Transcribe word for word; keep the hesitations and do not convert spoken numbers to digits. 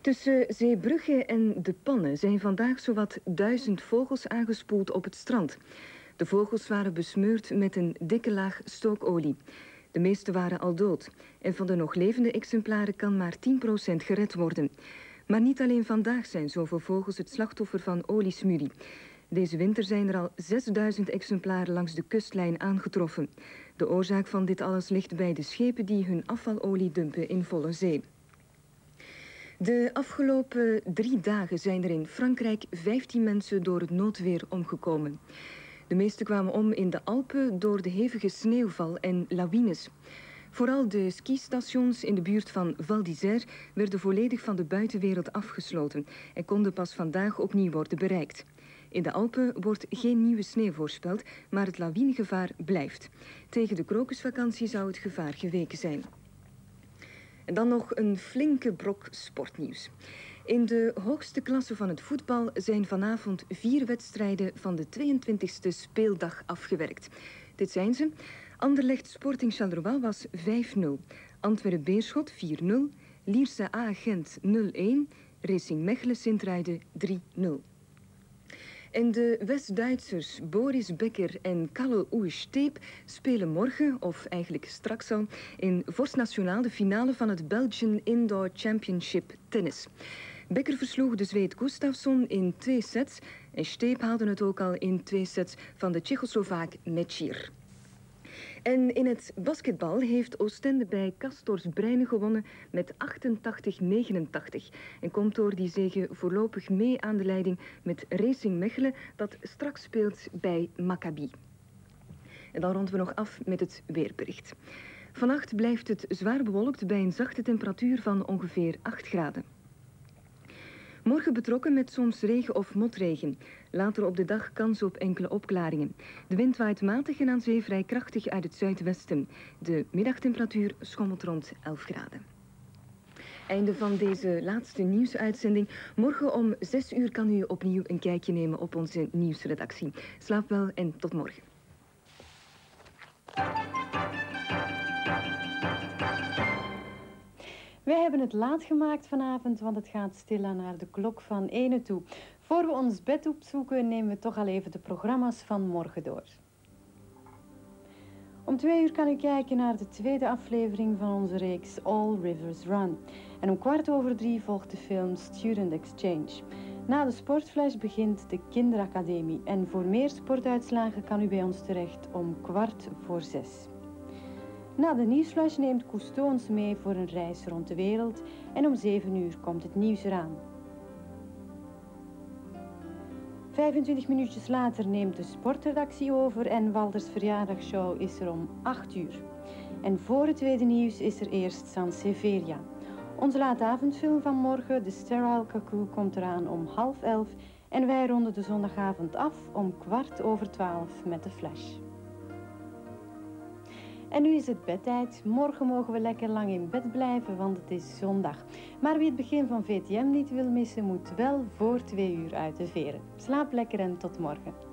Tussen Zeebrugge en De Pannen zijn vandaag zowat duizend vogels aangespoeld op het strand. De vogels waren besmeurd met een dikke laag stookolie. De meeste waren al dood. En van de nog levende exemplaren kan maar tien procent gered worden. Maar niet alleen vandaag zijn zoveel vogels het slachtoffer van oliesmurrie. Deze winter zijn er al zesduizend exemplaren langs de kustlijn aangetroffen. De oorzaak van dit alles ligt bij de schepen die hun afvalolie dumpen in volle zee. De afgelopen drie dagen zijn er in Frankrijk vijftien mensen door het noodweer omgekomen. De meeste kwamen om in de Alpen door de hevige sneeuwval en lawines. Vooral de skistations in de buurt van Val d'Isère werden volledig van de buitenwereld afgesloten en konden pas vandaag opnieuw worden bereikt. In de Alpen wordt geen nieuwe sneeuw voorspeld, maar het lawinegevaar blijft. Tegen de krokusvakantie zou het gevaar geweken zijn. En dan nog een flinke brok sportnieuws. In de hoogste klasse van het voetbal zijn vanavond vier wedstrijden van de tweeëntwintigste speeldag afgewerkt. Dit zijn ze. Anderlecht Sporting Charleroi was vijf nul. Antwerpen Beerschot vier nul. Lierse A Gent nul een. Racing Mechelen Sint-Truiden drie nul. En de West-Duitsers Boris Becker en Kalle Uwe Steep spelen morgen, of eigenlijk straks al, in Vorst Nationaal de finale van het Belgian Indoor Championship Tennis. Becker versloeg de Zweed Gustafsson in twee sets en Steep haalde het ook al in twee sets van de Tsjechoslovaak Mecir. En in het basketbal heeft Oostende bij Castors Breinen gewonnen met achtentachtig negenentachtig. En komt door die zege voorlopig mee aan de leiding met Racing Mechelen, dat straks speelt bij Maccabi. En dan ronden we nog af met het weerbericht. Vannacht blijft het zwaar bewolkt bij een zachte temperatuur van ongeveer acht graden. Morgen betrokken met soms regen of motregen. Later op de dag kans op enkele opklaringen. De wind waait matig en aan zee vrij krachtig uit het zuidwesten. De middagtemperatuur schommelt rond elf graden. Einde van deze laatste nieuwsuitzending. Morgen om zes uur kan u opnieuw een kijkje nemen op onze nieuwsredactie. Slaap wel en tot morgen. Wij hebben het laat gemaakt vanavond, want het gaat stilaan naar de klok van ene toe. Voor we ons bed opzoeken, nemen we toch al even de programma's van morgen door. Om twee uur kan u kijken naar de tweede aflevering van onze reeks All Rivers Run. En om kwart over drie volgt de film Student Exchange. Na de sportflash begint de kinderacademie. En voor meer sportuitslagen kan u bij ons terecht om kwart voor zes. Na de nieuwsflash neemt Coustons mee voor een reis rond de wereld en om zeven uur komt het nieuws eraan. vijfentwintig minuutjes later neemt de sportredactie over en Walders verjaardagsshow is er om acht uur. En voor het tweede nieuws is er eerst San Severia. Onze laatavondfilm van morgen, de Sterile Cacoo, komt eraan om half elf en wij ronden de zondagavond af om kwart over twaalf met de flash. En nu is het bedtijd. Morgen mogen we lekker lang in bed blijven, want het is zondag. Maar wie het begin van V T M niet wil missen, moet wel voor twee uur uit de veren. Slaap lekker en tot morgen.